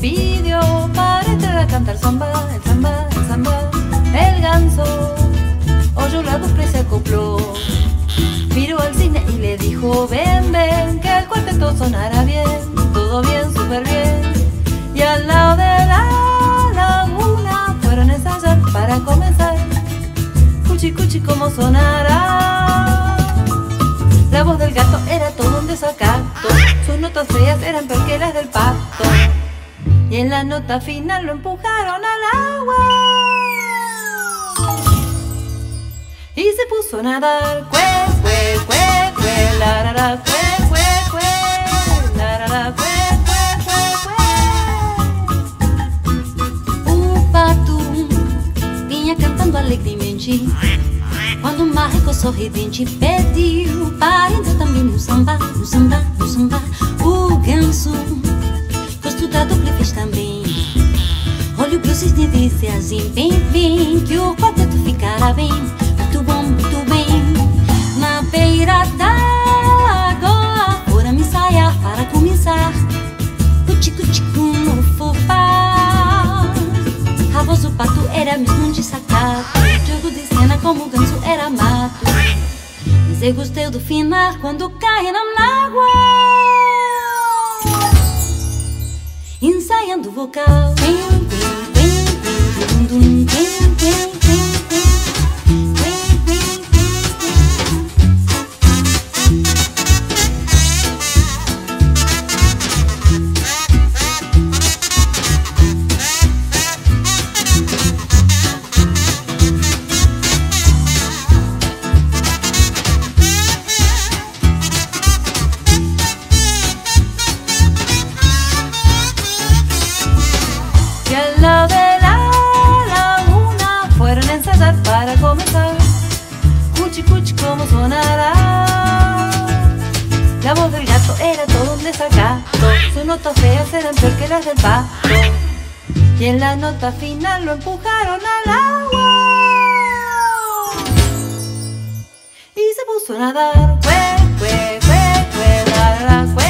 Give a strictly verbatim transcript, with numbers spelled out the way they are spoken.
pidió para entrar a cantar samba, el samba, el samba. El ganso oyó la dupla y se acopló. Miró al cisne y le dijo: ven, ven, que el cuarteto sonará bien, todo bien, súper bien. Y al lado de la laguna fueron a ensayar para comenzar. Cuchi, cuchi, cómo sonará. La voz del gato era todo un desacato, sus notas feas eran perqueras del pato. Y en la nota final lo empujaron al agua y se puso a nadar. Cue, cue, cue, cue, la, la, la, cue, cue, cue, la, la, la, cue. Cantando alegremente, quando o mágico sorridente pediu para entrar também no samba, no samba, no samba. O ganso gostou da dupla e fez também. Olha pro cisne e disse assim: vem, vem, que o quarteto ficará bem, muito bom, muito bem. Na beira d'água foram ensaiar para começar. Cuti, cuti, como fofá. A voz do pato era mesmo um desacato. Jogo de cena como o ganso era mato. Mas eu gostei do final quando caíram na água ensaiando o vocal. La voz del gato era todo un desacato, sus notas feas eran peor que las del pato. Y en la nota final lo empujaron al agua y se puso a nadar. Cue, cue, cue, cue, la, la, cue.